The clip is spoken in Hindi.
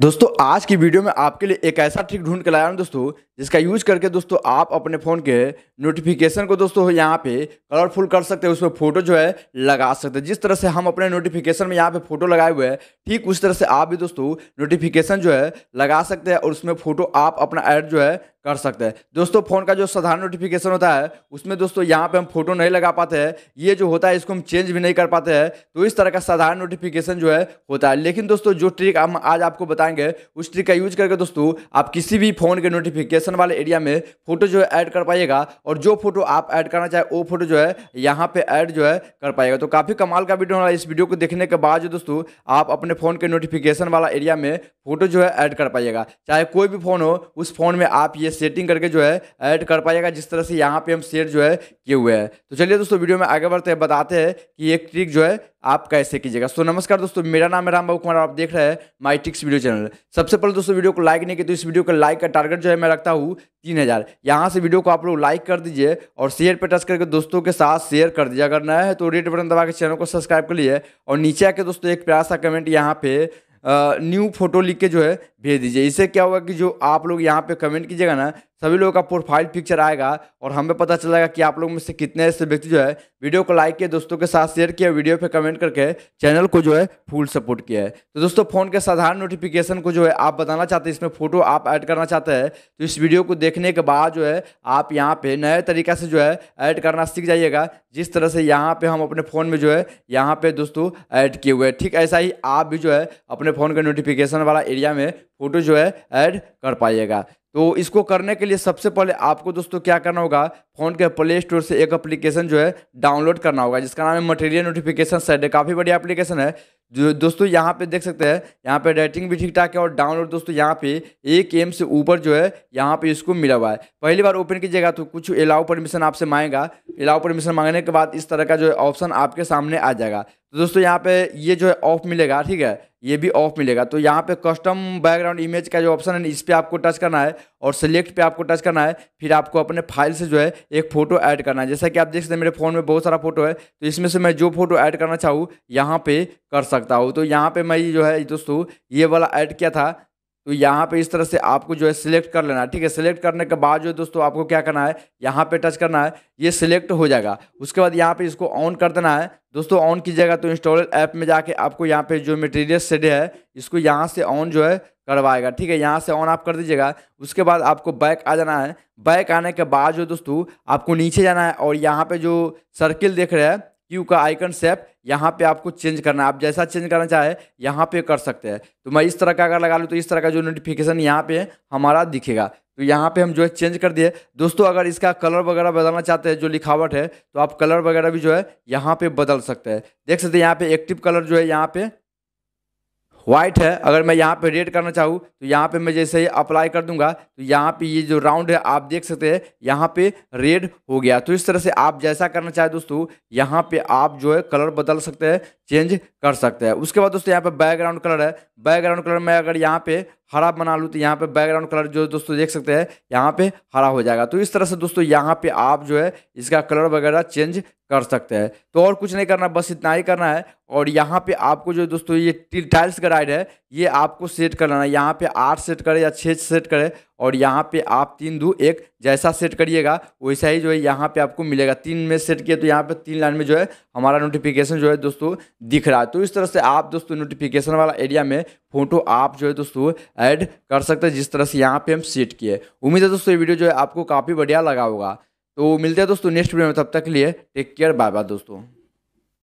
दोस्तों आज की वीडियो में आपके लिए एक ऐसा ट्रिक ढूंढ के लाया हूं दोस्तों, जिसका यूज करके दोस्तों आप अपने फ़ोन के नोटिफिकेशन को दोस्तों यहां पे कलरफुल कर सकते हैं, उस पर फोटो जो है लगा सकते हैं। जिस तरह से हम अपने नोटिफिकेशन में यहां पे फोटो लगाए हुए हैं, ठीक उस तरह से आप भी दोस्तों नोटिफिकेशन जो है लगा सकते हैं और उसमें फोटो आप अपना ऐड जो है कर सकते हैं। दोस्तों फ़ोन का जो साधारण नोटिफिकेशन होता है उसमें दोस्तों यहाँ पे हम फोटो नहीं लगा पाते हैं, ये जो होता है इसको हम चेंज भी नहीं कर पाते हैं, तो इस तरह का साधारण नोटिफिकेशन जो है होता है। लेकिन दोस्तों जो ट्रिक हम आज आपको बताएंगे उस ट्रिक का यूज करके दोस्तों आप किसी भी फ़ोन के नोटिफिकेशन वाले एरिया में फोटो जो है ऐड कर पाइएगा और जो फोटो आप ऐड करना चाहे वो फोटो जो है यहाँ पर ऐड जो है कर पाएगा। तो काफ़ी कमाल का वीडियो होगा। इस वीडियो को देखने के बाद जो दोस्तों आप अपने फ़ोन के नोटिफिकेशन वाला एरिया में फोटो जो है ऐड कर पाइएगा, चाहे कोई भी फ़ोन हो उस फ़ोन में आप सेटिंग करके जो है ऐड कर पाएगा, जिस तरह से यहाँ पे हम शेयर जो है किए हुए हैं। तो चलिए दोस्तों वीडियो में आगे बढ़ते हैं, बताते हैं कि एक ट्रिक जो है आप कैसे कीजिएगा। सो नमस्कार दोस्तों, मेरा नाम है राम बाबू कुमार, आप देख रहे हैं माइट्रिक्स वीडियो चैनल। सबसे पहले दोस्तों वीडियो को लाइक नहीं किया तो इस वीडियो का लाइक का टारगेट जो है मैं रखता हूँ 3000। यहाँ से वीडियो को आप लोग लाइक कर दीजिए और शेयर पर टच करके दोस्तों के साथ शेयर कर दीजिए। अगर नया है तो रेड बटन दबा के चैनल को सब्सक्राइब कर लिए और नीचे आके दोस्तों एक प्यारा सा कमेंट यहाँ पे न्यू फोटो लिख के जो है भेज दीजिए। इससे क्या होगा कि जो आप लोग यहाँ पे कमेंट कीजिएगा ना, सभी लोगों का प्रोफाइल पिक्चर आएगा और हमें पता चलेगा कि आप लोग में से कितने ऐसे व्यक्ति जो है वीडियो को लाइक किए, दोस्तों के साथ शेयर किया, वीडियो पे कमेंट करके चैनल को जो है फुल सपोर्ट किया है। तो दोस्तों फ़ोन के साधारण नोटिफिकेशन को जो है आप बताना चाहते हैं, इसमें फोटो आप ऐड करना चाहते हैं, तो इस वीडियो को देखने के बाद जो है आप यहाँ पर नए तरीका से जो है ऐड करना सीख जाइएगा। जिस तरह से यहाँ पर हम अपने फ़ोन में जो है यहाँ पर दोस्तों ऐड किए हुए हैं, ठीक ऐसा ही आप भी जो है अपने फ़ोन के नोटिफिकेशन वाला एरिया में फोटो जो है ऐड कर पाइएगा। तो इसको करने के लिए सबसे पहले आपको दोस्तों क्या करना होगा, फ़ोन के प्ले स्टोर से एक एप्लीकेशन जो है डाउनलोड करना होगा, जिसका नाम है मटेरियल नोटिफिकेशन सेट है। काफ़ी बढ़िया एप्लीकेशन है जो दोस्तों यहाँ पे देख सकते हैं, यहाँ पे रेटिंग भी ठीक ठाक है और डाउनलोड दोस्तों यहाँ पे 1 MB से ऊपर जो है यहाँ पे इसको मिला हुआ है। पहली बार ओपन कीजिएगा तो कुछ अलाउ परमिशन आपसे मांगेगा, अलाउ परमिशन मांगने के बाद इस तरह का जो है ऑप्शन आपके सामने आ जाएगा। तो दोस्तों यहाँ पे ये जो है ऑफ मिलेगा, ठीक है, ये भी ऑफ मिलेगा। तो यहाँ पे कस्टम बैकग्राउंड इमेज का जो ऑप्शन है इस पर आपको टच करना है और सेलेक्ट पे आपको टच करना है, फिर आपको अपने फाइल से जो है एक फ़ोटो ऐड करना है। जैसा कि आप देख सकते हैं मेरे फ़ोन में बहुत सारा फोटो है, तो इसमें से मैं जो फोटो ऐड करना चाहूँ यहाँ पे कर सकता हूँ। तो यहाँ पे मैं जो है दोस्तों ये वाला ऐड किया था, तो यहाँ पे इस तरह से आपको जो है सिलेक्ट कर लेना है, ठीक है। सिलेक्ट करने के बाद जो है दोस्तों आपको क्या करना है, यहाँ पे टच करना है, ये सिलेक्ट हो जाएगा। उसके बाद यहाँ पे इसको ऑन कर देना है। दोस्तों ऑन कीजिएगा तो इंस्टॉलर ऐप में जाके आपको यहाँ पे जो मटेरियल शेड है इसको यहाँ से ऑन जो है करवाएगा, ठीक है। यहाँ से ऑन आप कर दीजिएगा। उसके बाद आपको बैक आ जाना है। बैक आने के बाद जो दोस्तों आपको नीचे जाना है और यहाँ पर जो सर्किल देख रहे हैं क्यू का आइकन शेप, यहाँ पे आपको चेंज करना है। आप जैसा चेंज करना चाहे यहाँ पे कर सकते हैं। तो मैं इस तरह का अगर लगा लूँ तो इस तरह का जो नोटिफिकेशन यहाँ पे हमारा दिखेगा। तो यहाँ पे हम जो है चेंज कर दिए। दोस्तों अगर इसका कलर वगैरह बदलना चाहते हैं, जो लिखावट है, तो आप कलर वगैरह भी जो है यहाँ पे बदल सकते हैं। देख सकते हैं यहाँ पे एक्टिव कलर जो है यहाँ पे व्हाइट है। अगर मैं यहाँ पे रेड करना चाहूँ तो यहाँ पे मैं जैसे ही अप्लाई कर दूंगा तो यहाँ पे ये जो राउंड है आप देख सकते हैं यहाँ पे रेड हो गया। तो इस तरह से आप जैसा करना चाहे दोस्तों यहाँ पे आप जो है कलर बदल सकते हैं, चेंज कर सकते हैं। उसके बाद दोस्तों यहाँ पे बैकग्राउंड कलर है। बैकग्राउंड कलर मैं अगर यहाँ पे हरा बना लूँ तो यहाँ पे बैकग्राउंड कलर जो दोस्तों देख सकते हैं यहाँ पे हरा हो जाएगा। तो इस तरह से दोस्तों यहाँ पे आप जो है इसका कलर वगैरह चेंज कर सकते हैं। तो और कुछ नहीं करना, बस इतना ही करना है। और यहाँ पे आपको जो दोस्तों ये टाइल्स ग्राइड है ये आपको सेट करना है। यहाँ पे 8 सेट करें या 6 सेट करें और यहाँ पे आप 3-2-1 जैसा सेट करिएगा वैसा ही जो है यहाँ पे आपको मिलेगा। 3 में सेट किए तो यहाँ पे 3 लाइन में जो है हमारा नोटिफिकेशन जो है दोस्तों दिख रहा है। तो इस तरह से आप दोस्तों नोटिफिकेशन वाला एरिया में फोटो आप जो है दोस्तों ऐड कर सकते हैं, जिस तरह से यहाँ पे हम सेट किए। उम्मीद है दोस्तों ये वीडियो जो है आपको काफ़ी बढ़िया लगा होगा। तो मिलते हैं दोस्तों नेक्स्ट वीडियो में, तब तक के लिए टेक केयर, बाय बाय दोस्तों।